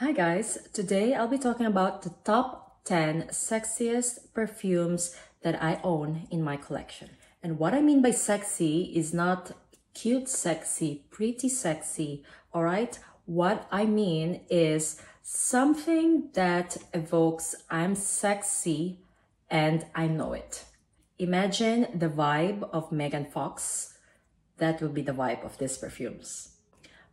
Hi guys, today I'll be talking about the top 10 sexiest perfumes that I own in my collection. And what I mean by sexy is not cute sexy, pretty sexy, all right? What I mean is something that evokes I'm sexy and I know it. Imagine the vibe of Megan Fox. That will be the vibe of these perfumes.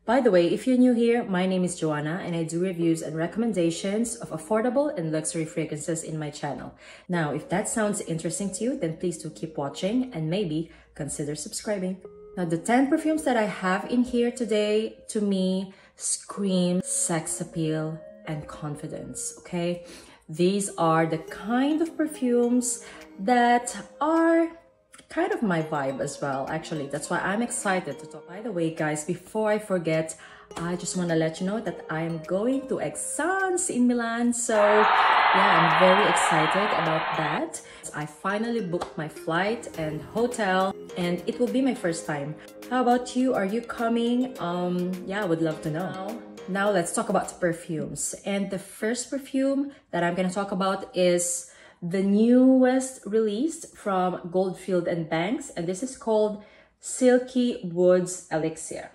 By the way, if you're new here, my name is Joanna and I do reviews and recommendations of affordable and luxury fragrances in my channel. Now, if that sounds interesting to you, then please do keep watching and maybe consider subscribing. Now, the 10 perfumes that I have in here today, to me, scream sex appeal and confidence, okay? These are the kind of perfumes that are kind of my vibe as well, actually. That's why I'm excited to talk. By the way, guys, before I forget, I just want to let you know that I'm going to Exsence in Milan. So yeah, I'm very excited about that. I finally booked my flight and hotel, and it will be my first time. How about you? Are you coming? Yeah, I would love to know. Now let's talk about perfumes. And the first perfume that I'm going to talk about is the newest release from Goldfield and Banks, and this is called Silky Woods Elixir.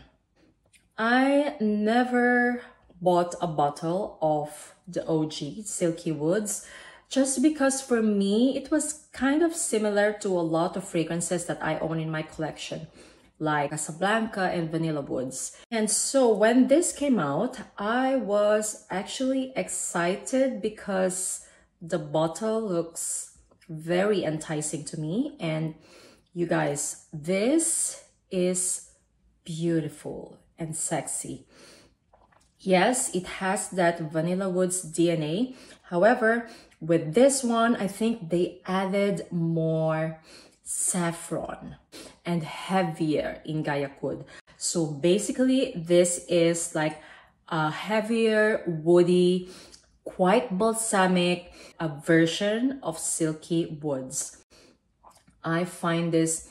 I never bought a bottle of the OG Silky Woods just because for me it was kind of similar to a lot of fragrances that I own in my collection, like Casablanca and Vanilla Woods. And so when this came out, I was actually excited because the bottle looks very enticing to me. And you guys, this is beautiful and sexy. Yes, it has that Vanilla Woods DNA. However, with this one, I think they added more saffron and heavier in Gayak wood. So basically, this is like a heavier, woody, quite balsamic a version of Silky Woods. I find this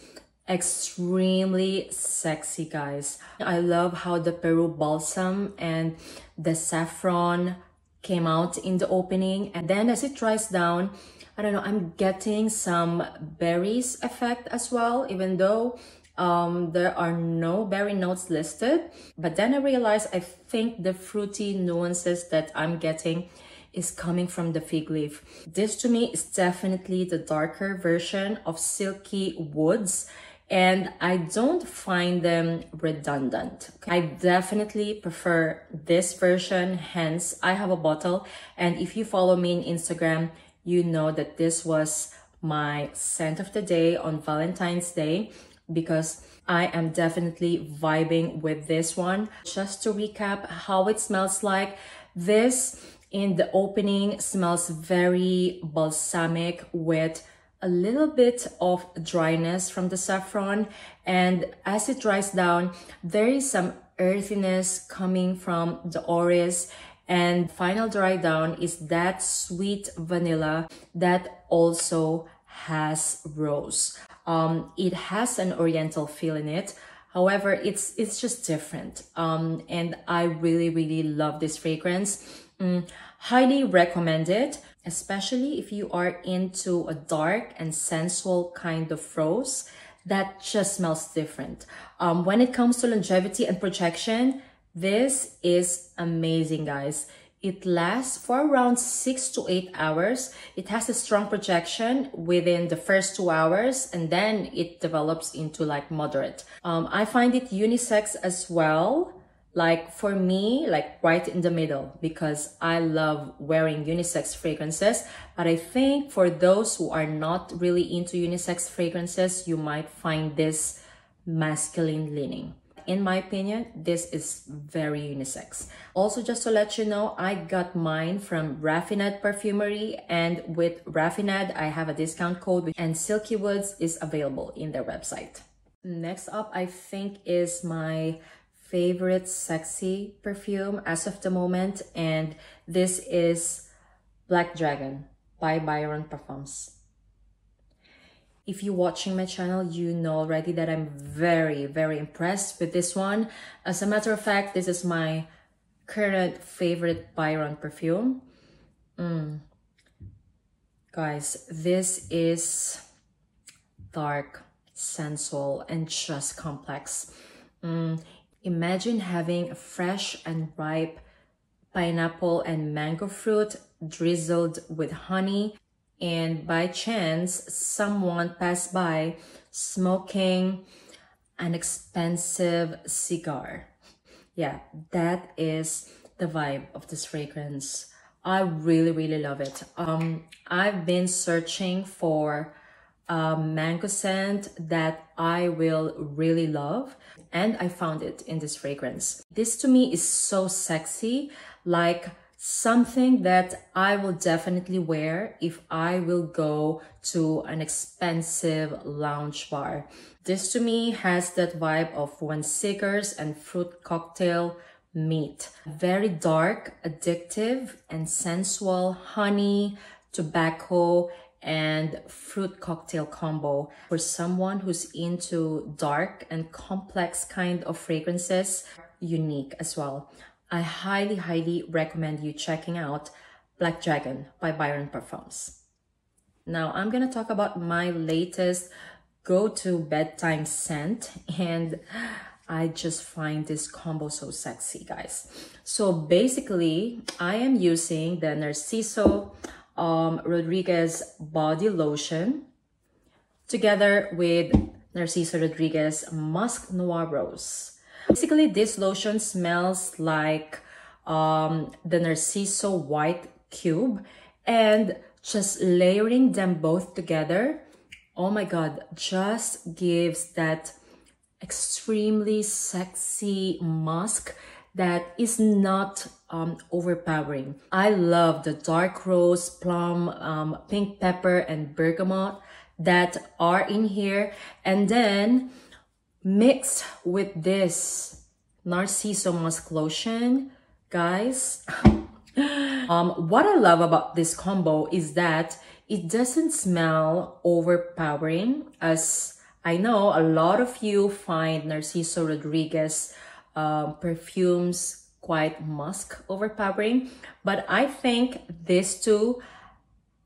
extremely sexy, guys. I love how the Peru balsam and the saffron came out in the opening, and then as it dries down, I don't know, I'm getting some berries effect as well, even though there are no berry notes listed. But then I realized I think the fruity nuances that I'm getting is coming from the fig leaf. This to me is definitely the darker version of Silky Woods, and I don't find them redundant. Okay? I definitely prefer this version, hence I have a bottle, and if you follow me on Instagram, you know that this was my scent of the day on Valentine's Day, because I am definitely vibing with this one. Just to recap how it smells like, this in the opening smells very balsamic with a little bit of dryness from the saffron, and as it dries down, there is some earthiness coming from the orris, and final dry down is that sweet vanilla that also has rose. It has an oriental feel in it. However, it's just different. And I really, really love this fragrance. Highly recommend it, especially if you are into a dark and sensual kind of rose that just smells different. When it comes to longevity and projection, this is amazing, guys. It lasts for around 6 to 8 hours. It has a strong projection within the first 2 hours, and then it develops into like moderate. I find it unisex as well. Like for me, like right in the middle, because I love wearing unisex fragrances. But I think for those who are not really into unisex fragrances, you might find this masculine leaning. In my opinion, this is very unisex. Also, just to let you know, I got mine from Rafinad Parfumerie, and with Rafinad, I have a discount code, and Silky Woods is available in their website. Next up, I think, is my favorite sexy perfume as of the moment, and this is Black Dragon by Byron Perfumes. If you're watching my channel, you know already that I'm very, very impressed with this one. As a matter of fact, this is my current favorite Byron perfume. Guys, this is dark, sensual, and just complex. Imagine having a fresh and ripe pineapple and mango fruit drizzled with honey, and by chance someone passed by smoking an expensive cigar. Yeah, that is the vibe of this fragrance. I really love it. I've been searching for a mango scent that I will really love, and I found it in this fragrance. This to me is so sexy, like something that I will definitely wear if I will go to an expensive lounge bar. This to me has that vibe of when cigars and fruit cocktail meat. Very dark, addictive, and sensual honey, tobacco, and fruit cocktail combo. For someone who's into dark and complex kind of fragrances, unique as well. I highly recommend you checking out Black Dragon by Byron Perfumes. Now I'm gonna talk about my latest go-to bedtime scent, and I just find this combo so sexy, guys. So basically, I am using the Narciso Rodriguez body lotion together with Narciso Rodriguez Musk Noir Rose. Basically, this lotion smells like the Narciso White Cube, and just layering them both together, oh my God, just gives that extremely sexy musk that is not overpowering. I love the dark rose, plum, pink pepper, and bergamot that are in here, and then mixed with this Narciso musk lotion, guys. What I love about this combo is that it doesn't smell overpowering, as I know a lot of you find Narciso Rodriguez perfumes quite musk overpowering, but I think these two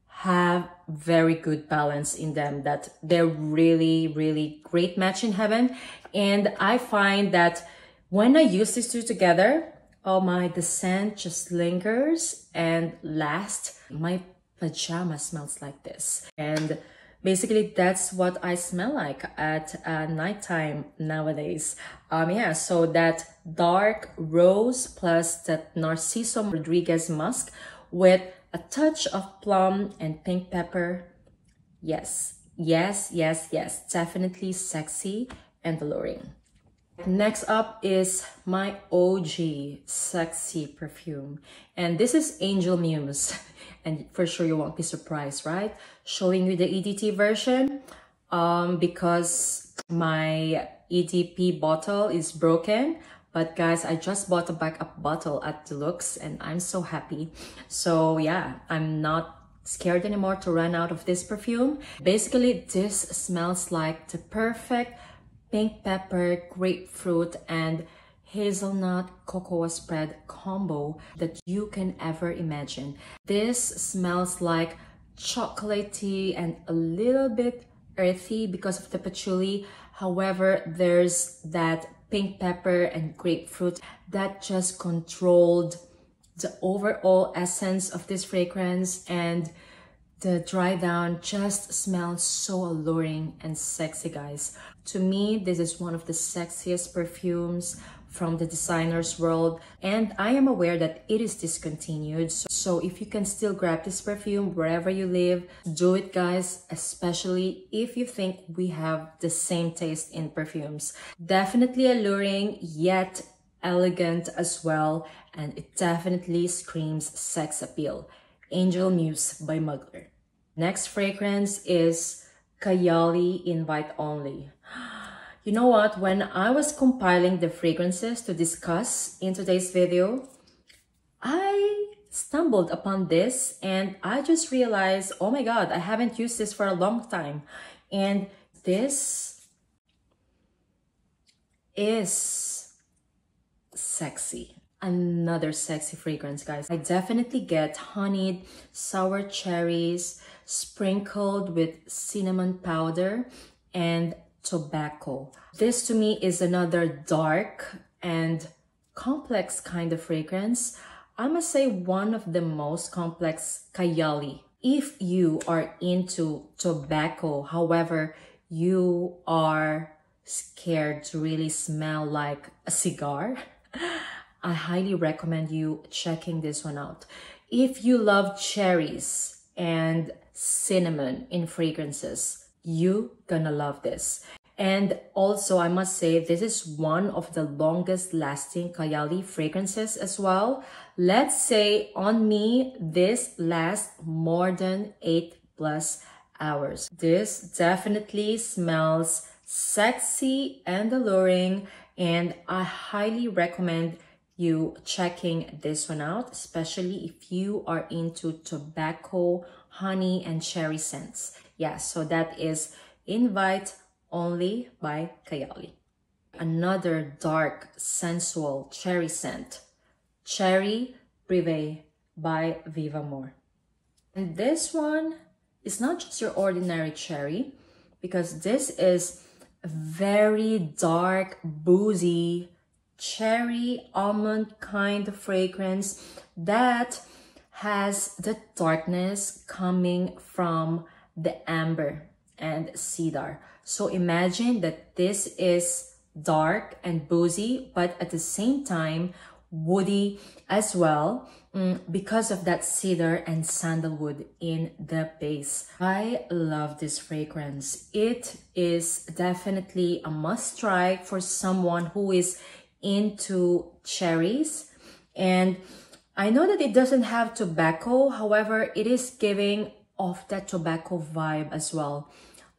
have very good balance in them, that they're really great match in heaven. And I find that when I use these two together, oh my, the scent just lingers and lasts. My pajama smells like this, and basically, that's what I smell like at nighttime nowadays. Yeah, so that dark rose plus that Narciso Rodriguez musk with a touch of plum and pink pepper. Yes. Definitely sexy and alluring. Next up is my OG sexy perfume, and this is Angel Muse. And for sure you won't be surprised, right? Showing you the EDT version because my EDP bottle is broken. But guys, I just bought a backup bottle at Deluxe, and I'm so happy. So yeah, I'm not scared anymore to run out of this perfume. Basically, this smells like the perfect pink pepper, grapefruit, and hazelnut cocoa spread combo that you can ever imagine. This smells like chocolatey and a little bit earthy because of the patchouli. However, there's that pink pepper and grapefruit that just controlled the overall essence of this fragrance, and the dry down just smells so alluring and sexy, guys. To me, this is one of the sexiest perfumes from the designer's world, and I am aware that it is discontinued. So if you can still grab this perfume wherever you live, do it, guys, especially if you think we have the same taste in perfumes. Definitely alluring, yet elegant as well, and it definitely screams sex appeal. Angel Muse by Mugler. Next fragrance is Kayali Invite Only. You know what, when I was compiling the fragrances to discuss in today's video, I stumbled upon this, and I just realized, oh my God, I haven't used this for a long time. And this is sexy. Another sexy fragrance, guys. I definitely get honeyed, sour cherries, sprinkled with cinnamon powder and tobacco. This to me is another dark and complex kind of fragrance. I must say one of the most complex Kayali. If you are into tobacco, however, you are scared to really smell like a cigar, I highly recommend you checking this one out. If you love cherries and cinnamon in fragrances, you gonna love this. And also, I must say, this is one of the longest lasting Kayali fragrances as well. Let's say on me, this lasts more than 8+ hours. This definitely smells sexy and alluring, and I highly recommend you checking this one out, especially if you are into tobacco, honey, and cherry scents. Yeah, so that is Invite Only by Kayali. Another dark, sensual cherry scent, Cherry Privé by Vivamor. And this one is not just your ordinary cherry, because this is very dark, boozy, cherry almond kind of fragrance that has the darkness coming from the amber and cedar. So imagine that this is dark and boozy, but at the same time woody as well, because of that cedar and sandalwood in the base. I love this fragrance. It is definitely a must try for someone who is into cherries, and I know that it doesn't have tobacco, however it is giving off that tobacco vibe as well.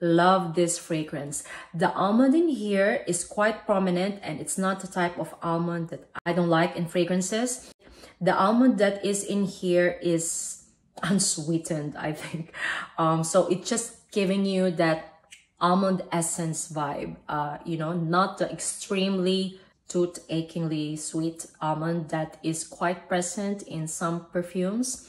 Love this fragrance. The almond in here is quite prominent, and it's not the type of almond that I don't like in fragrances. The almond that is in here is unsweetened, I think. So it's just giving you that almond essence vibe, you know, not the extremely tooth achingly sweet almond that is quite present in some perfumes.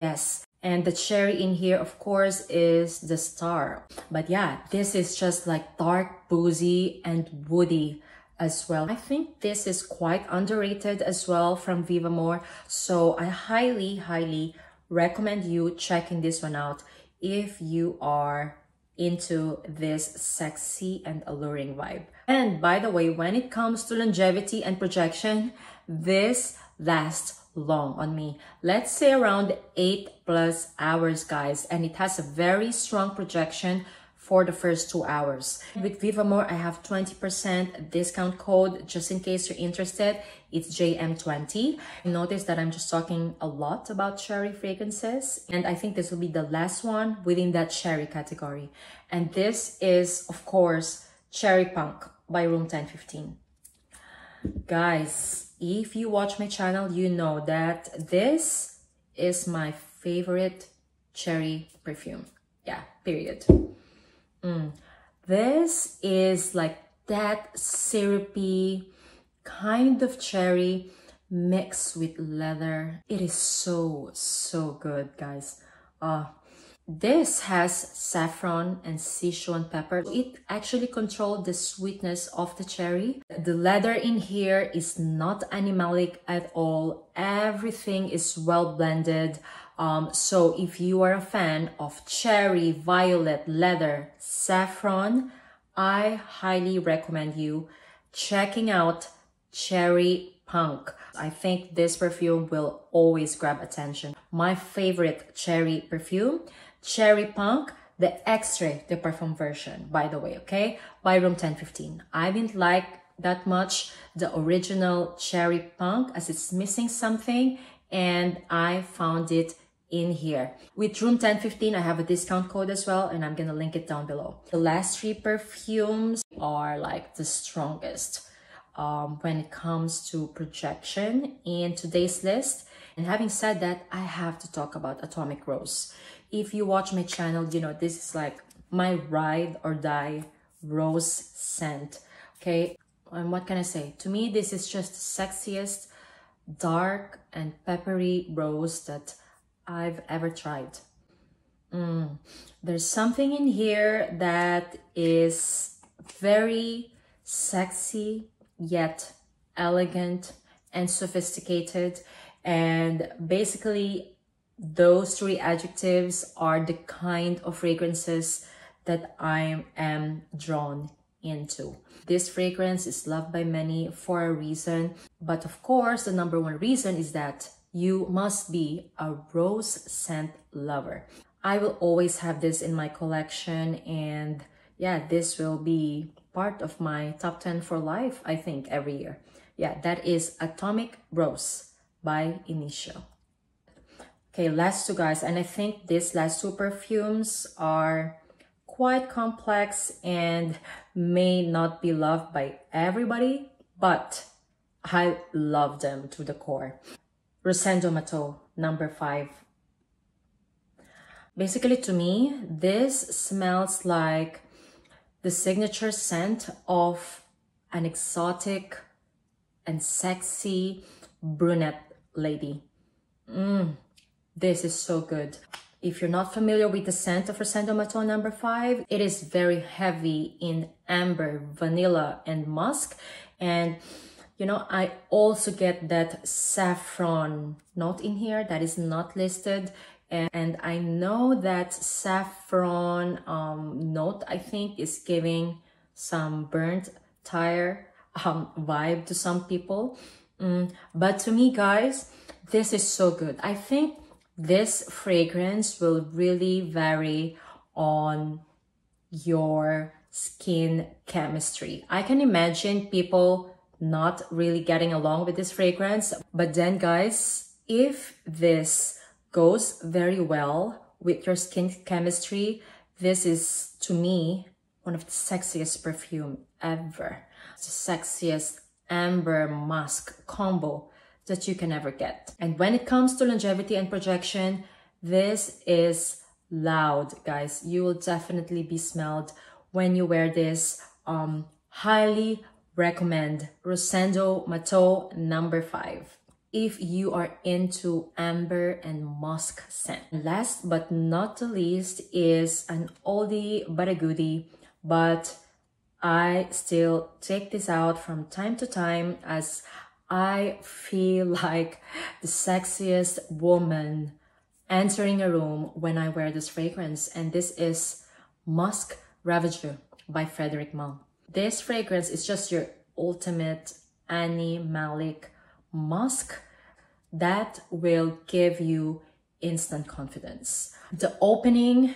Yes. And the cherry in here, of course, is the star. But yeah, this is just like dark, boozy, and woody as well. I think this is quite underrated as well from Vivamor. So I highly, highly recommend you checking this one out if you are into this sexy and alluring vibe. And by the way, when it comes to longevity and projection, this lasts long on me. Let's say around 8+ hours, guys, and it has a very strong projection for the first 2 hours. With Vivamor, I have 20% discount code just in case you're interested. It's JM20. Notice that I'm just talking a lot about cherry fragrances, and I think this will be the last one within that cherry category. And this is, of course, Cherry Punk by Room 1015. Guys, if you watch my channel, you know that this is my favorite cherry perfume. Yeah, period. This is like that syrupy kind of cherry mixed with leather. It is so, so good, guys. This has saffron and Sichuan pepper. It actually controls the sweetness of the cherry. The leather in here is not animalic at all. Everything is well blended. So if you are a fan of cherry, violet, leather, saffron, I highly recommend you checking out Cherry Punk. I think this perfume will always grab attention. My favorite cherry perfume, Cherry Punk, the Extrait de Parfum version, by the way, okay? By Room 1015. I didn't like that much the original Cherry Punk, as it's missing something, and I found it in here. With Room 1015, I have a discount code as well, and I'm gonna link it down below. The last three perfumes are like the strongest when it comes to projection in today's list. And having said that, I have to talk about Atomic Rose. If you watch my channel, you know this is like my ride or die rose scent, okay? And what can I say? To me, this is just the sexiest dark and peppery rose that I've ever tried. There's something in here that is very sexy, yet elegant and sophisticated. And basically, those three adjectives are the kind of fragrances that I am drawn into. This fragrance is loved by many for a reason, but of course the number one reason is that you must be a rose scent lover. I will always have this in my collection, and yeah, this will be part of my top 10 for life, I think, every year. Yeah, that is Atomic Rose by Initio. Okay, last two, guys, and I think these last two perfumes are quite complex and may not be loved by everybody, but I love them to the core. Rosendo Mateu, number 5. Basically, to me, this smells like the signature scent of an exotic and sexy brunette lady. This is so good. If you're not familiar with the scent of Rosendo Mateu number 5, it is very heavy in amber, vanilla, and musk. And, you know, I also get that saffron note in here that is not listed. And I know that saffron note, I think, is giving some burnt tire vibe to some people. But to me, guys, this is so good. I think this fragrance will really vary on your skin chemistry. I can imagine people not really getting along with this fragrance, but then, guys, if this goes very well with your skin chemistry, this is, to me, one of the sexiest perfume ever. It's the sexiest amber musk combo that you can ever get. And when it comes to longevity and projection, this is loud, guys. You will definitely be smelled when you wear this. Highly recommend Rosendo Mateu number 5 if you are into amber and musk scent. Last but not the least is an oldie but a goodie, but I still take this out from time to time as I feel like the sexiest woman entering a room when I wear this fragrance, and this is Musc Ravageur by Frederic Malle. This fragrance is just your ultimate Annie Malik musk that will give you instant confidence. The opening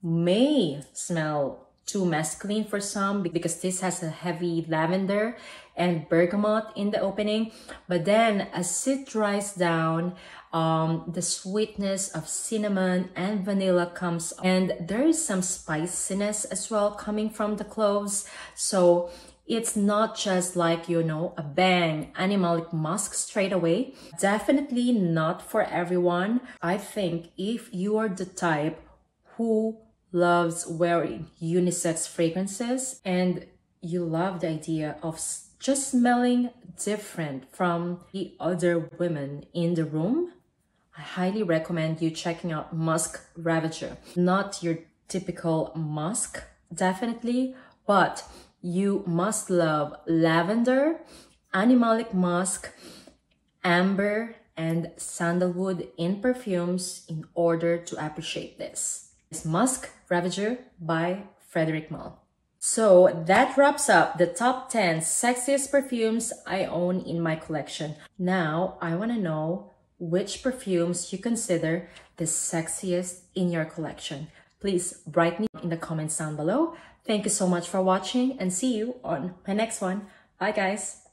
may smell too masculine for some because this has a heavy lavender and bergamot in the opening, but then as it dries down, the sweetness of cinnamon and vanilla comes, and there is some spiciness as well coming from the cloves. So it's not just like, you know, a bang animalic musk straight away. Definitely not for everyone. I think if you are the type who loves wearing unisex fragrances and you love the idea of just smelling different from the other women in the room, I highly recommend you checking out Musc Ravageur. Not your typical musk, definitely, but you must love lavender, animalic musk, amber, and sandalwood in perfumes in order to appreciate this. It's Musc Ravageur by Frederic Malle. So that wraps up the top 10 sexiest perfumes I own in my collection. Now I want to know which perfumes you consider the sexiest in your collection. Please write me in the comments down below. Thank you so much for watching, and see you on my next one. Bye, guys.